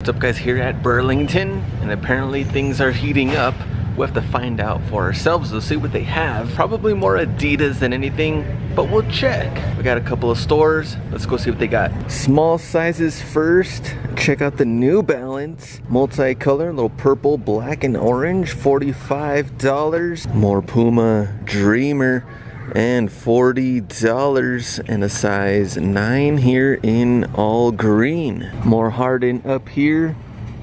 What's up guys, here at Burlington, and apparently things are heating up. We'll have to find out for ourselves. We'll see what they have. Probably more Adidas than anything, but we'll check. We got a couple of stores. Let's go see what they got. Small sizes first. Check out the New Balance. Multicolor, little purple, black, and orange. $45. More Puma Dreamer. And $40 and a size 9 here in all green. More Harden up here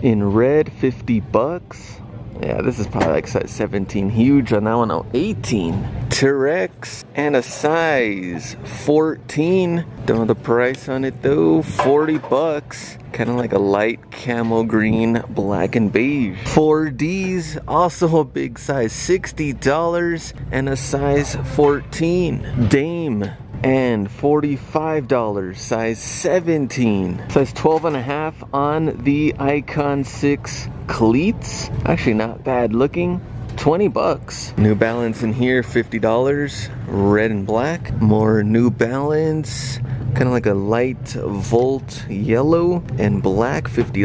in red, $50. Yeah, this is probably like size 17, huge on that one. Oh, 18. T-Rex and a size 14. Don't know the price on it though, $40. Kind of like a light camel green, black and beige. 4Ds, also a big size, $60 and a size 14. Dame. And $45, size 17. Size 12 and a half on the Icon 6 cleats. Actually not bad looking, $20. New Balance in here, $50, red and black. More New Balance, kind of like a light volt yellow and black, $50.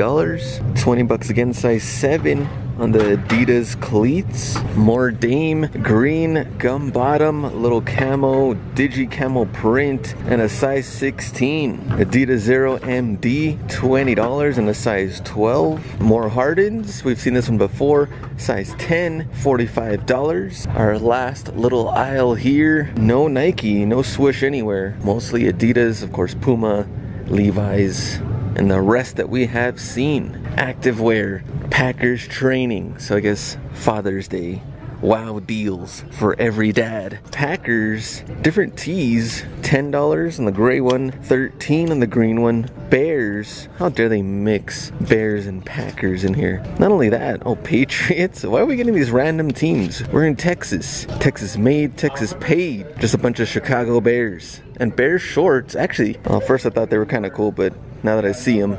$20 again, size 7. On the Adidas cleats. More Dame, green gum bottom, little camo, digi camo print, and a size 16. Adidas Zero MD, $20 and a size 12. More Hardens, we've seen this one before, size 10, $45. Our last little aisle here, no Nike, no swoosh anywhere. Mostly Adidas, of course Puma, Levi's, and the rest that we have seen. Activewear, Packers training, so I guess Father's Day. Wow, deals for every dad. Packers, different tees, $10 on the gray one, $13 on the green one. Bears, how dare they mix Bears and Packers in here. Not only that, oh, Patriots, why are we getting these random teams? We're in Texas, Texas made, Texas paid. Just a bunch of Chicago Bears. And bear shorts, actually, well, first I thought they were kind of cool, but now that I see them,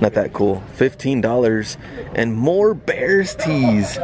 not that cool. $15 and more Bears tees.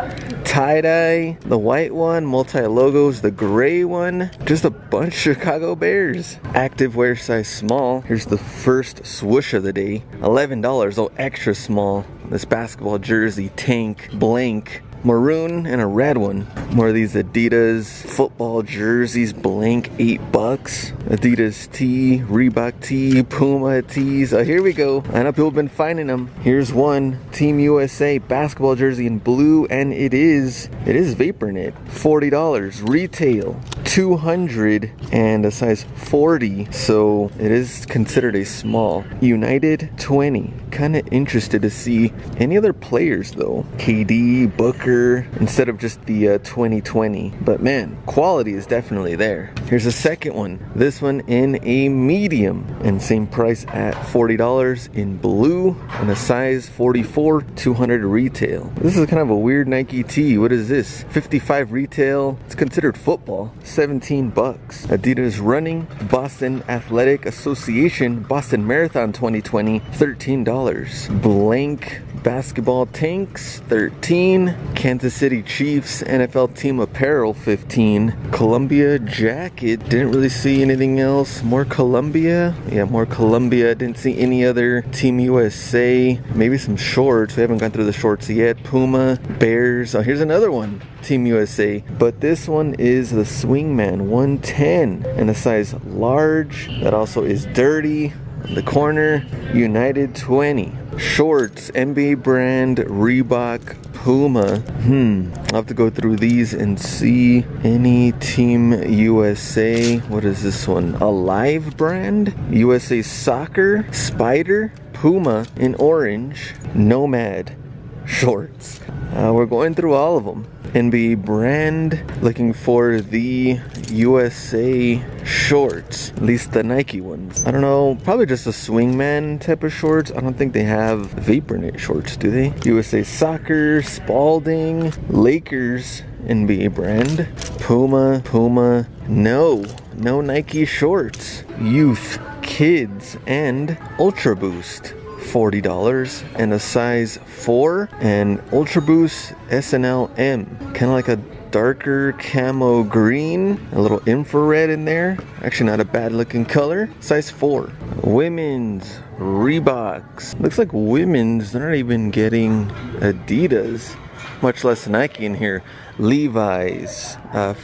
Tie-dye, the white one, multi-logos, the gray one. Just a bunch of Chicago Bears. Activewear size small. Here's the first swoosh of the day. $11, oh, extra small. This basketball jersey, tank, blank. Maroon and a red one. More of these Adidas football jerseys, blank, $8. Adidas tee, Reebok tee, Puma tees. Oh, here we go. I know people have been finding them. Here's one, Team USA basketball jersey in blue, and it is vapor knit. $40, retail, $200 and a size 40. So it is considered a small. United, $20. Kind of interested to see any other players though. KD, Booker, instead of just the 2020, but man, quality is definitely there. Here's a second one, this one in a medium and same price at $40 in blue and a size 44, $200 retail. This is kind of a weird Nike tee. What is this? $55 retail. It's considered football, $17. Adidas running, Boston Athletic Association Boston Marathon 2020, $13. Blank basketball tanks, $13. Kansas City Chiefs NFL team apparel, $15. Columbia jacket, didn't really see anything else. More Columbia, yeah, more Columbia. Didn't see any other Team USA. Maybe some shorts, we haven't gone through the shorts yet. Puma, Bears. Oh, here's another one, Team USA, but this one is the Swingman, 110 and a size large. That also is dirty. The corner, United, $20. Shorts, NBA brand, Reebok, Puma. I'll have to go through these and see any Team USA. What is this one? Alive brand, USA Soccer, Spider, Puma in orange, Nomad shorts. We're going through all of them. NBA brand, looking for the USA shorts, at least the Nike ones. I don't know, probably just a Swingman type of shorts. I don't think they have vapor knit shorts, do they? USA Soccer, Spalding, Lakers NBA brand, Puma, Puma. No Nike shorts. Youth, kids, and Ultra Boost. $40 and a size 4, and Ultra Boost SNLM, kind of like a darker camo green, a little infrared in there. Actually not a bad looking color. Size 4. Women's Reeboks. Looks like women's, they're not even getting Adidas, much less Nike in here. Levi's,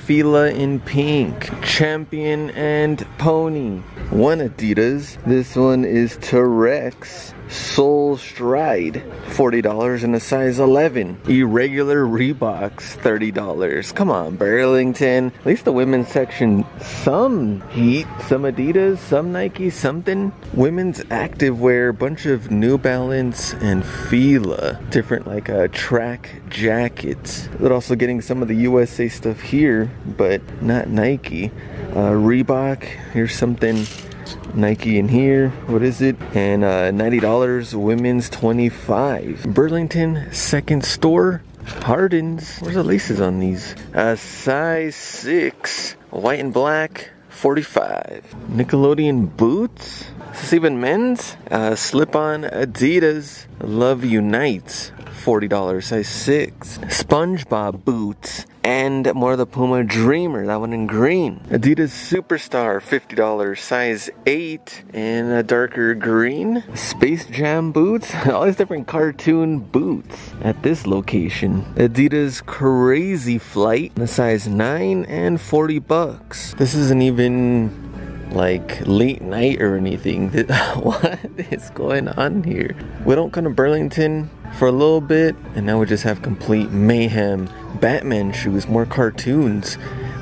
Fila in pink, Champion and Pony. One Adidas, this one is T-Rex Soul Stride, $40 and a size 11. Irregular Reeboks, $30. Come on, Burlington. At least the women's section, some heat, some Adidas, some Nike, something. Women's activewear, bunch of New Balance and Fila. Different like track jackets. They're also getting some of the USA stuff here, but not Nike. Reebok, here's something Nike in here. What is it? And $90, women's 25. Burlington second store. Hardens. Where's the laces on these? Size 6. White and black, 45. Nickelodeon boots. Is this even men's? Slip-on Adidas Love Unites, $40, size 6. SpongeBob boots and more of the Puma Dreamer, that one in green. Adidas Superstar, $50, size 8 in a darker green. Space Jam boots, all these different cartoon boots at this location. Adidas Crazy Flight, the size 9 and $40. This isn't even like late night or anything. What is going on here? We don't come to Burlington for a little bit and now we just have complete mayhem. Batman shoes, more cartoons.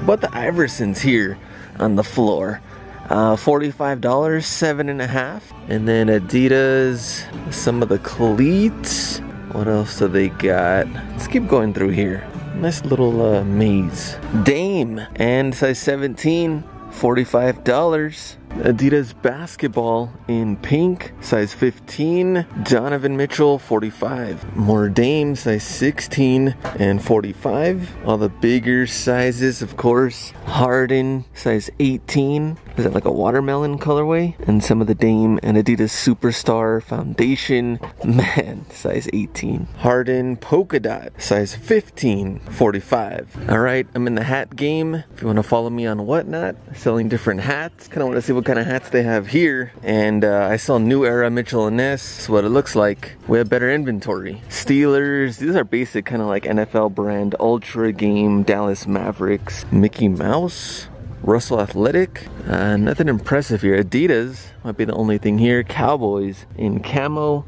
But the Iversons here on the floor, $45, 7.5. And then Adidas, some of the cleats. What else do they got? Let's keep going through here. Nice little maze. Dame and size 17, $45. Adidas basketball in pink, size 15. Donovan Mitchell, 45. More Dame, size 16 and 45. All the bigger sizes, of course. Harden, size 18. Is that like a watermelon colorway? And some of the Dame and Adidas Superstar Foundation. Man, size 18. Harden polka dot, size 15, 45. All right, I'm in the hat game. If you want to follow me on Whatnot, selling different hats. Kind of want to see what kind of hats they have here, and I saw New Era Mitchell & Ness. That's what it looks like. We have better inventory. Steelers, these are basic kind of like NFL brand, Ultra Game, Dallas Mavericks, Mickey Mouse, Russell Athletic. Nothing impressive here. Adidas might be the only thing here. Cowboys in camo,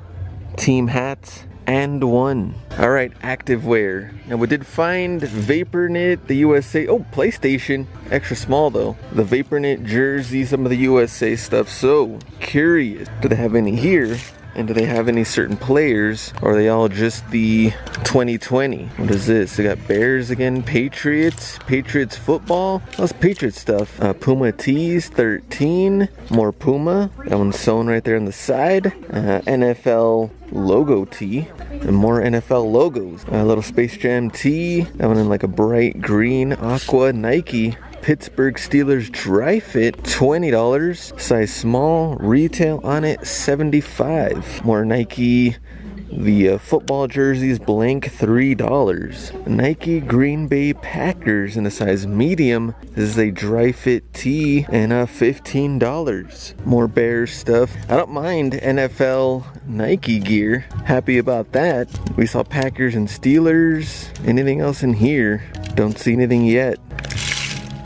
team hats, and one. All right, activewear. Now we did find VaporKnit, the USA, oh, PlayStation, extra small though. The VaporKnit jersey, some of the USA stuff. So curious, do they have any here? And do they have any certain players? Or are they all just the 2020? What is this? They got Bears again, Patriots football. That's Patriots stuff. Puma tees, 13. More Puma. That one's sewn right there on the side. NFL logo tee. And more NFL logos. A little Space Jam tee. That one in like a bright green, aqua, Nike. Pittsburgh Steelers dry fit, $20, size small, retail on it, $75. More Nike, the football jerseys, blank, $3. Nike Green Bay Packers in a size medium. This is a dry fit tee and $15. More Bears stuff. I don't mind NFL Nike gear. Happy about that. We saw Packers and Steelers. Anything else in here? Don't see anything yet.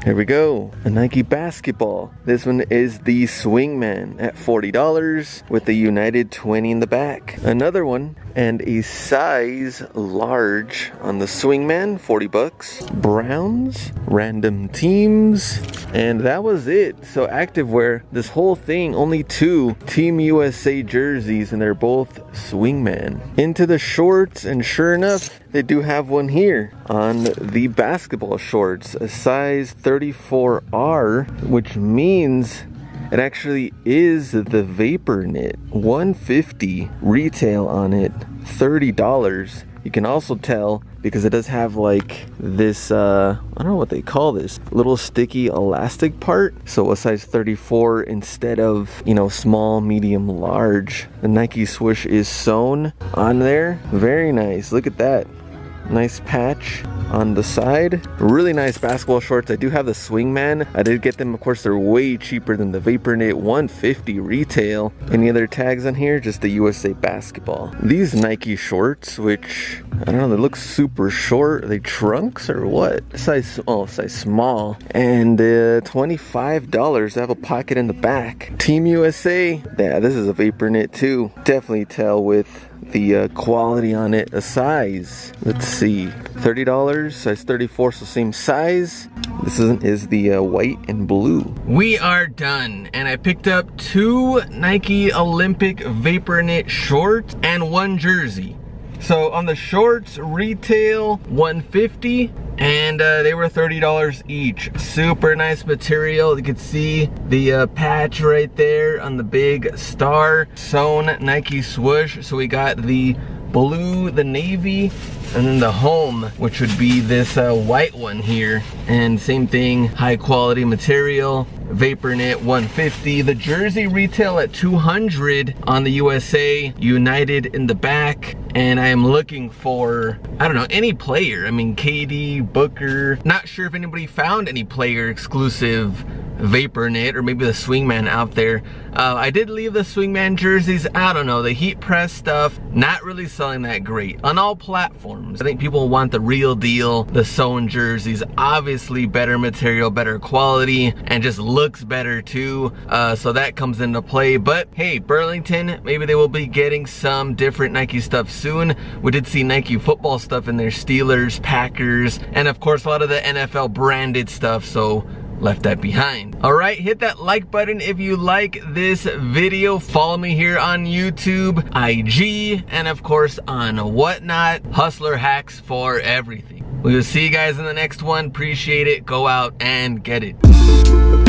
Here we go, a Nike basketball. This one is the Swingman at $40 with the United 20 in the back. Another one and a size large on the Swingman, $40. Browns, random teams, and that was it. So activewear, this whole thing, only 2 Team USA jerseys and they're both Swingman. Into the shorts, and sure enough, they do have one here on the basketball shorts, a size 34R, which means it actually is the VaporKnit. $150 retail on it, $30. You can also tell because it does have like this, I don't know what they call this, little sticky elastic part. So a size 34 instead of, you know, small, medium, large. The Nike swoosh is sewn on there. Very nice, look at that. Nice patch. on the side. Really nice basketball shorts. I do have the Swingman. I did get them, of course. They're way cheaper than the VaporKnit, $150 retail. Any other tags on here? Just the USA Basketball. These Nike shorts, which I don't know, they look super short. Are they trunks or what? Size small. And $25. They have a pocket in the back. Team USA. Yeah, this is a VaporKnit too. Definitely tell with the quality on it. A size, let's see, $30, size 34, so same size. This is the white and blue. We are done, and I picked up 2 Nike Olympic VaporKnit shorts and 1 jersey. So on the shorts, retail $150, and they were $30 each. Super nice material. You can see the patch right there on the big star sewn Nike swoosh. So we got the blue, the navy, and then the home, which would be this white one here. And same thing, high quality material. VaporKnit $150. The jersey retail at $200 on the USA, United in the back. And I am looking for, I don't know, any player. I mean, KD, Booker. Not sure if anybody found any player exclusive VaporKnit, or maybe the Swingman out there. I did leave the Swingman jerseys. I don't know, the heat press stuff, not really selling that great on all platforms. I think people want the real deal, the sewn jerseys. Obviously better material, better quality, and just looks better too. So that comes into play. But hey, Burlington, maybe they will be getting some different Nike stuff soon. We did see Nike football stuff in there, Steelers, Packers, and of course a lot of the NFL branded stuff. So left that behind. All right, hit that like button if you like this video. Follow me here on YouTube, IG, and of course on Whatnot. Hustler Hacks for everything. We will see you guys in the next one. Appreciate it. Go out and get it.